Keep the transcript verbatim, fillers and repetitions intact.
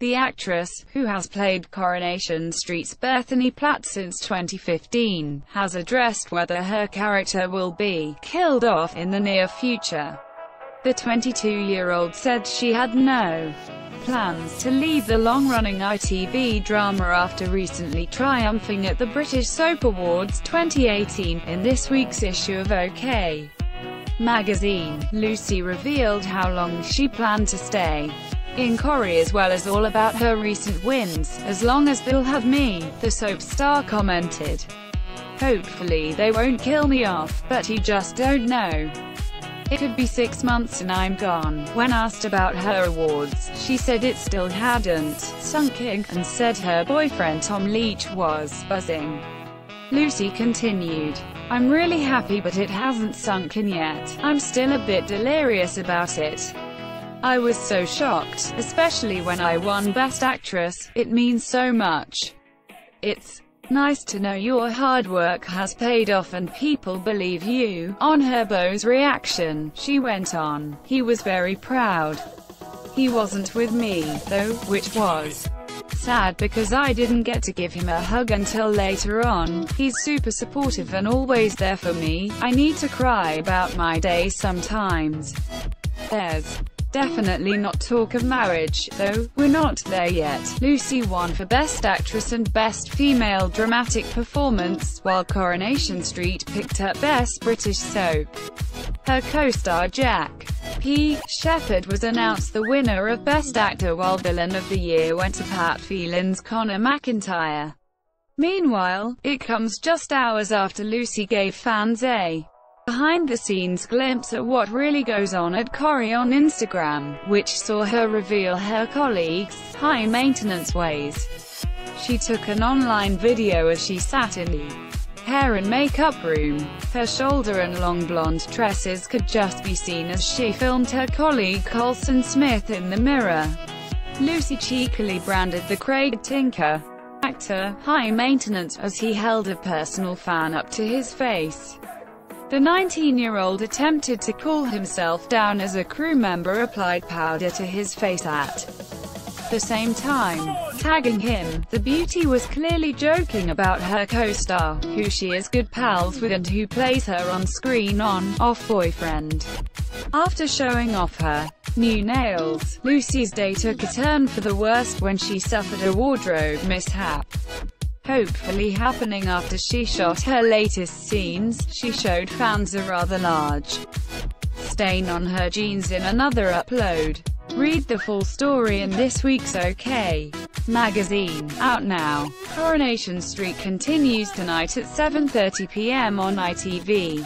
The actress, who has played Coronation Street's Bethany Platt since twenty fifteen, has addressed whether her character will be killed off in the near future. The twenty-two-year-old said she had no plans to leave the long-running I T V drama after recently triumphing at the British Soap Awards twenty eighteen. In this week's issue of OK Magazine, Lucy revealed how long she planned to stay in Corrie, as well as all about her recent wins. "As long as they'll have me," the soap star commented. "Hopefully they won't kill me off, but you just don't know. It could be six months and I'm gone." When asked about her awards, she said it still hadn't sunk in, and said her boyfriend Tom Leach was buzzing. Lucy continued, "I'm really happy, but it hasn't sunk in yet. I'm still a bit delirious about it. I was so shocked, especially when I won Best Actress. It means so much. It's nice to know your hard work has paid off and people believe you." On her beau's reaction, she went on, "He was very proud. He wasn't with me, though, which was sad because I didn't get to give him a hug until later on. He's super supportive and always there for me. I need to cry about my day sometimes. There's definitely not talk of marriage, though. We're not there yet." Lucy won for Best Actress and Best Female Dramatic Performance, while Coronation Street picked up Best British Soap. Her co-star Jack P. Shepherd was announced the winner of Best Actor, while Villain of the Year went to Pat Phelan's Connor McIntyre. Meanwhile, it comes just hours after Lucy gave fans a behind-the-scenes glimpse at what really goes on at Corrie on Instagram, which saw her reveal her colleagues' high-maintenance ways. She took an online video as she sat in the hair and makeup room. Her shoulder and long blonde tresses could just be seen as she filmed her colleague Colson Smith in the mirror. Lucy cheekily branded the Craig Tinker actor high-maintenance as he held a personal fan up to his face. The nineteen-year-old attempted to cool himself down as a crew member applied powder to his face at the same time, tagging him. The beauty was clearly joking about her co-star, who she is good pals with and who plays her on-screen on-off boyfriend. After showing off her new nails, Lucy's day took a turn for the worst when she suffered a wardrobe mishap. Hopefully happening after she shot her latest scenes, she showed fans a rather large stain on her jeans in another upload. Read the full story in this week's OK Magazine, out now. Coronation Street continues tonight at seven thirty p m on I T V.